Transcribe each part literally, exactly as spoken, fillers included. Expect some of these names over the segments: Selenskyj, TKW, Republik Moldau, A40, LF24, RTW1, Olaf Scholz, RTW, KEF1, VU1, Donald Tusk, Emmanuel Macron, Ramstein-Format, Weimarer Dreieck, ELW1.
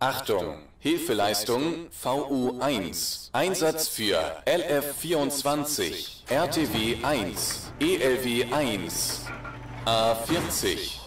Achtung! Hilfeleistung V U eins, Einsatz für L F vierundzwanzig, R T W eins, E L W eins, A vierzig.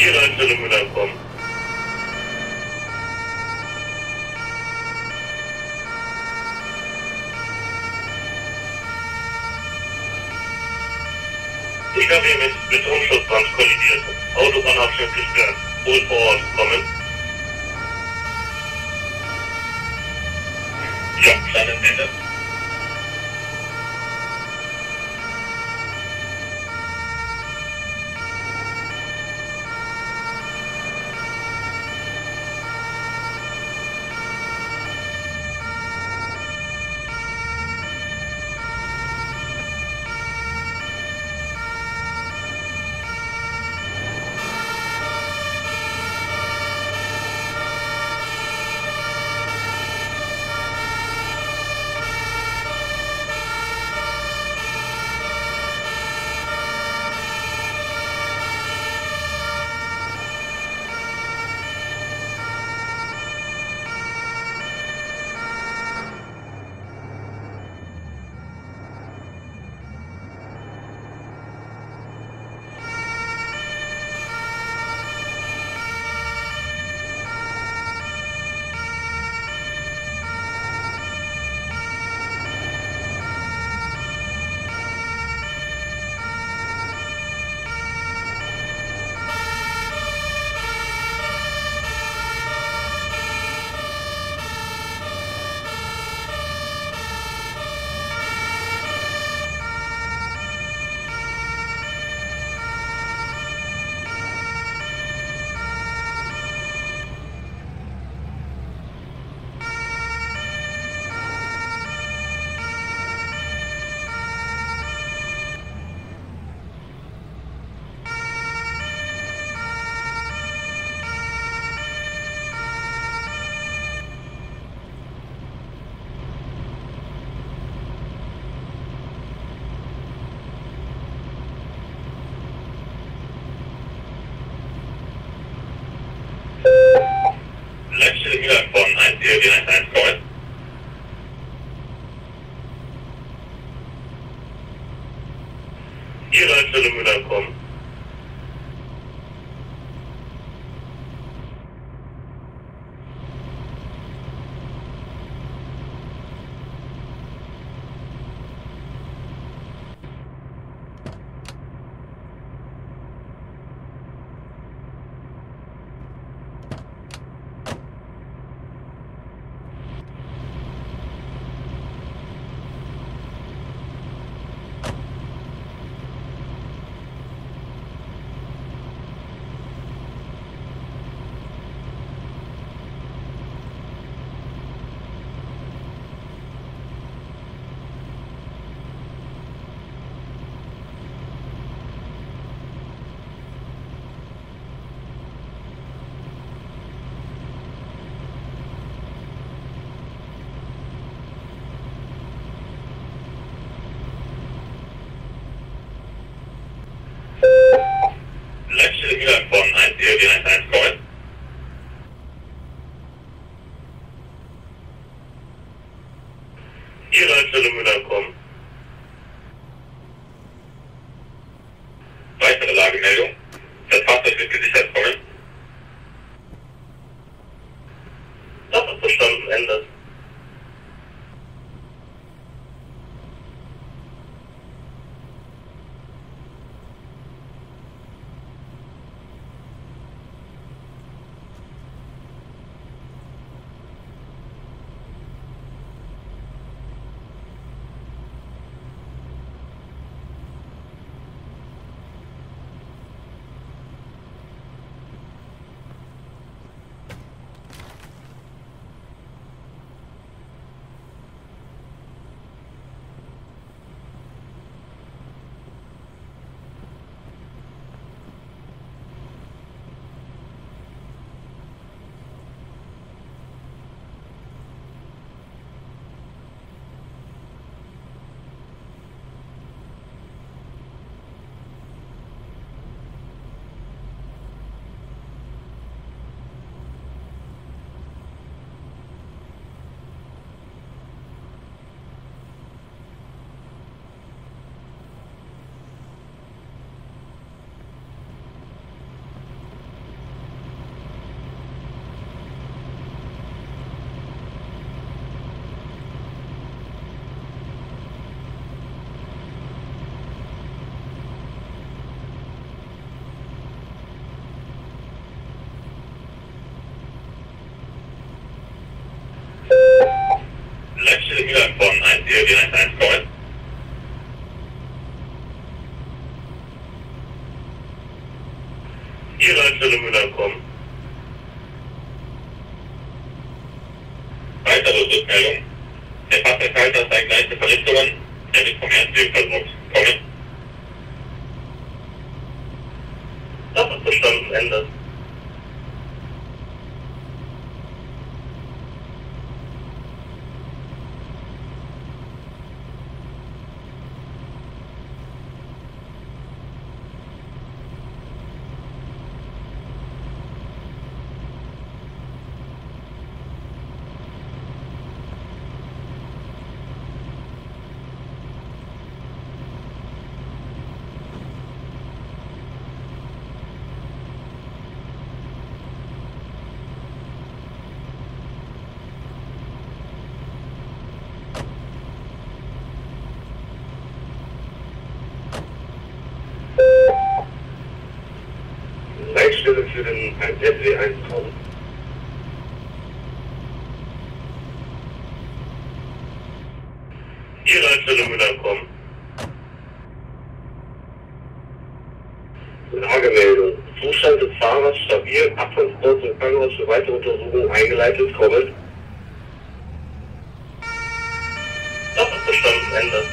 Ihre Einstellung wieder kommen. T K W mit Betonschutzwand kollidiert. Autobahnabschnitt gesperrt. Wohl vor Ort kommen. Ja, kleines Ende. eins D W eins eins neun. Ihre Einstellung wieder kommen. eins D W eins eins neun. Ihre Einstellung wieder kommen. Weitere Lagemeldung. Das Fahrzeug wird gesichert kommen. direkt eins neun. Ihre Einstellung wieder kommen. Weitere Rückmeldung. Der Fahrzeughalter zeigt leichte Verletzungen. Er wird vom Ernstweg versucht. Kommen. Das ist bestanden, Ende. Für den eins S W einzukommen. Ihre Einstellung wieder kommen. Lagemeldung. Zustand des Fahrers stabil, Abstand kurz und Krankenhaus für weitere Untersuchungen eingeleitet, kommen. Das ist bestanden, Ende.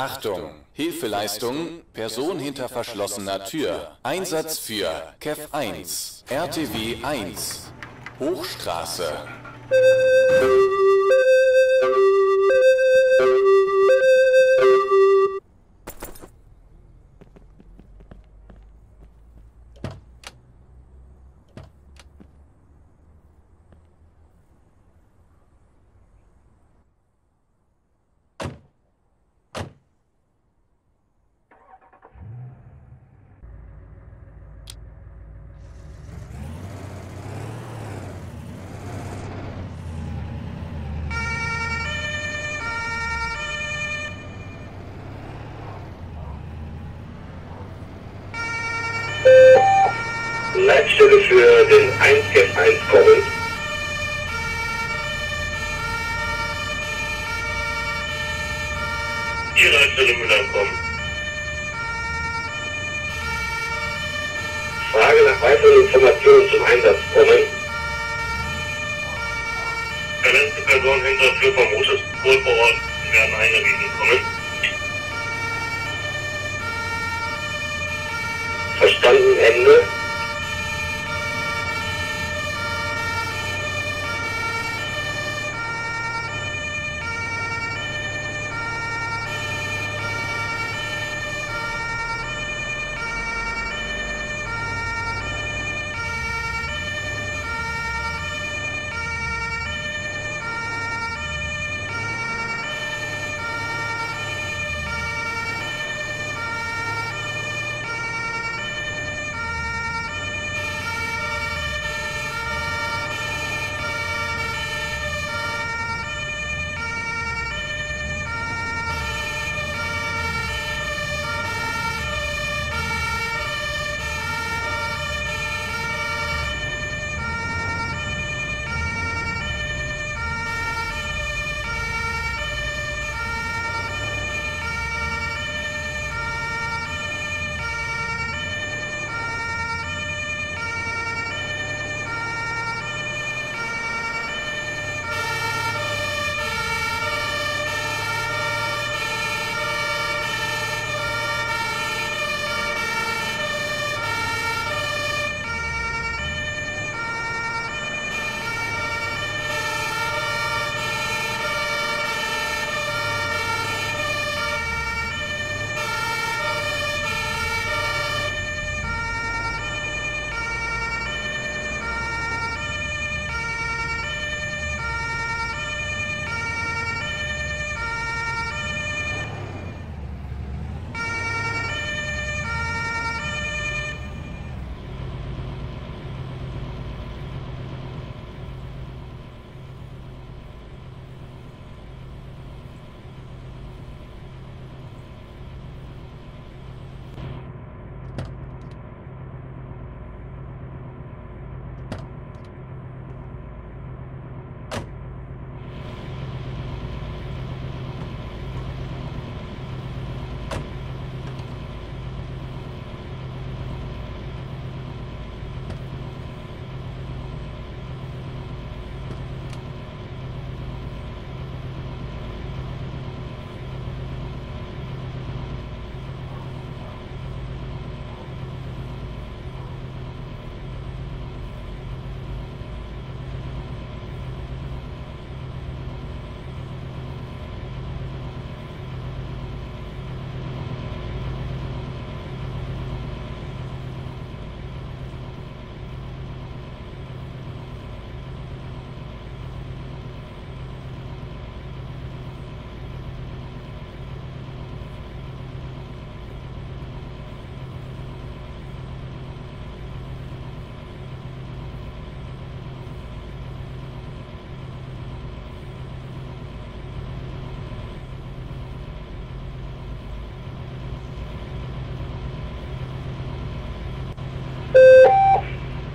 Achtung! Hilfeleistung, Person hinter verschlossener Tür. Einsatz für K E F eins, R T W eins, Hochstraße. Leitstelle für den eins F eins kommen. Die Leitstelle Müller kommen. Frage nach weiteren Informationen zum Einsatz kommen. Verletzte Personen hinter Tür vom Hochstraße vor Ort werden eingewiesen kommen. Verstanden, Ende.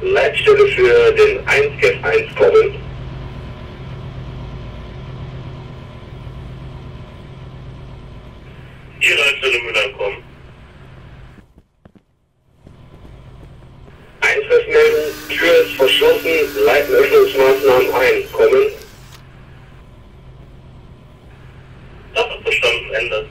Leitstelle für den eins F eins kommen. Die Leitstelle Müller kommen. Eintritt melden, Tür ist verschlossen, leiten Öffnungsmaßnahmen ein, kommen. Das ist verstanden, Ende.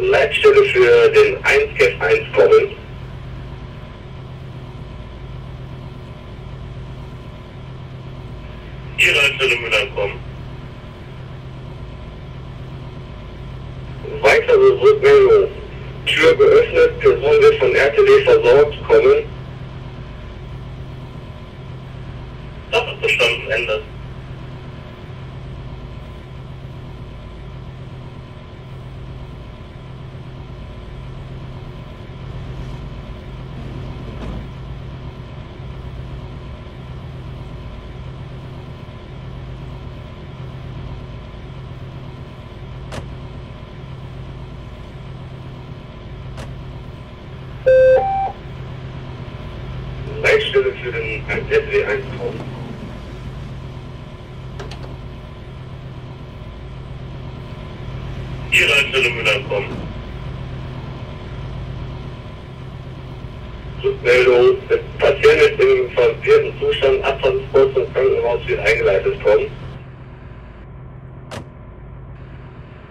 Leitstelle für den eins F eins kommen. Die Leitstelle Müllheim kommen. Weitere Rückmeldung. Tür geöffnet, Person wird von R T W versorgt, kommen. Das ist bestanden, Ende. Leitstelle für den eins S W einkommen. Die Leitstelle mit einkommen. Rückmeldung. Der Patient ist im verwirrten Zustand, Abtransport zum Krankenhaus wird eingeleitet kommen.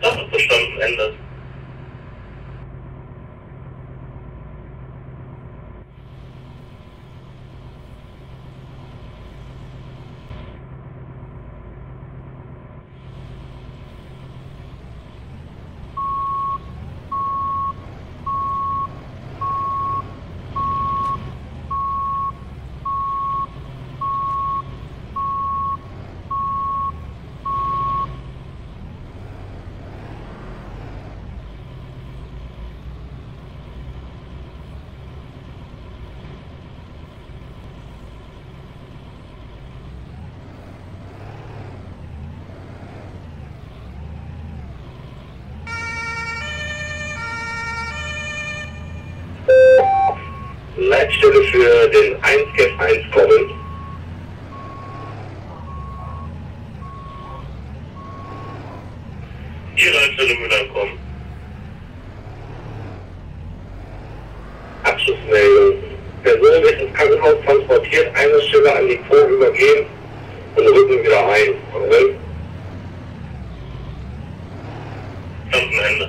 Das ist bestanden, Ende. Leitstelle für den eins F eins kommen. Die Leitstelle Müller kommen. Abschlussmeldung. Person wird ins Krankenhaus transportiert, eine Stelle an die Pro übergeben und rücken wieder ein. Kommen. Ende.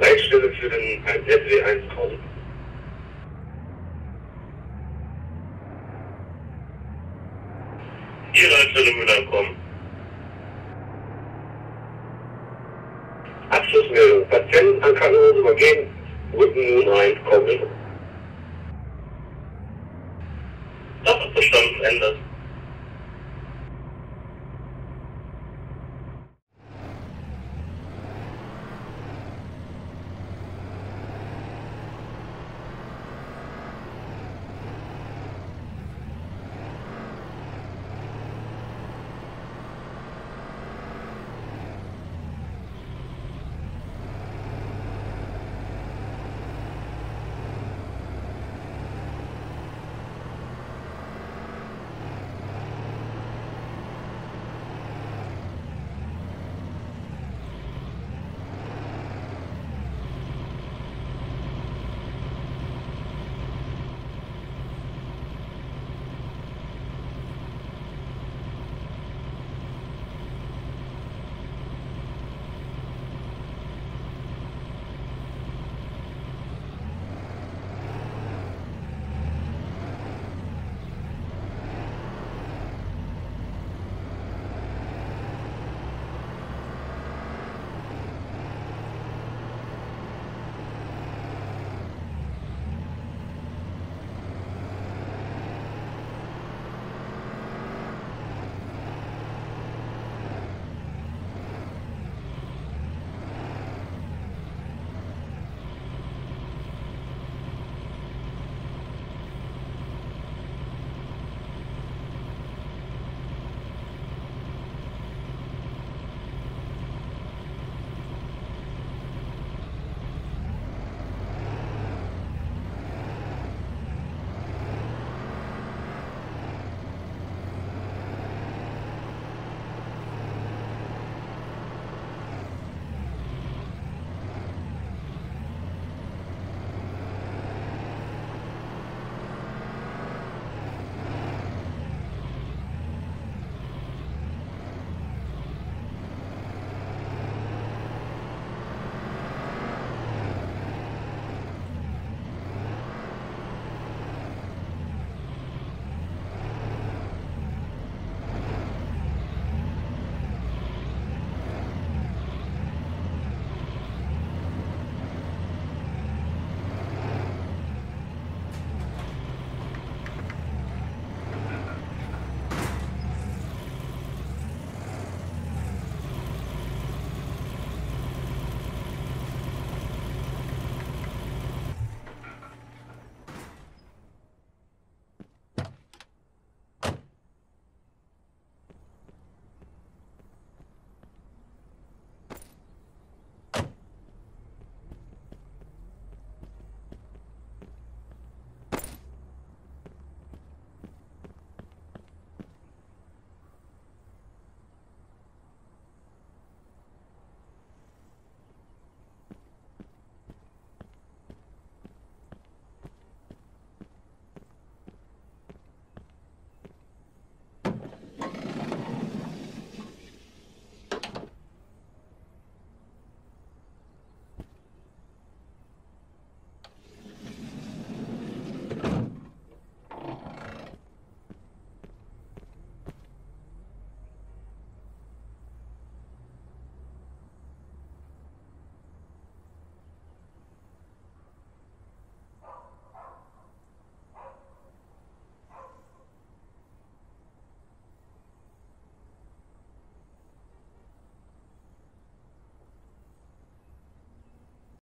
Leitstelle für den eins S W eins kommen. Die Leitstelle Müller kommen. Abschlussmeldung. Patienten an Krankenhaus übergeben. Rücken nun ein. Kommen. Das ist bestanden. Ende.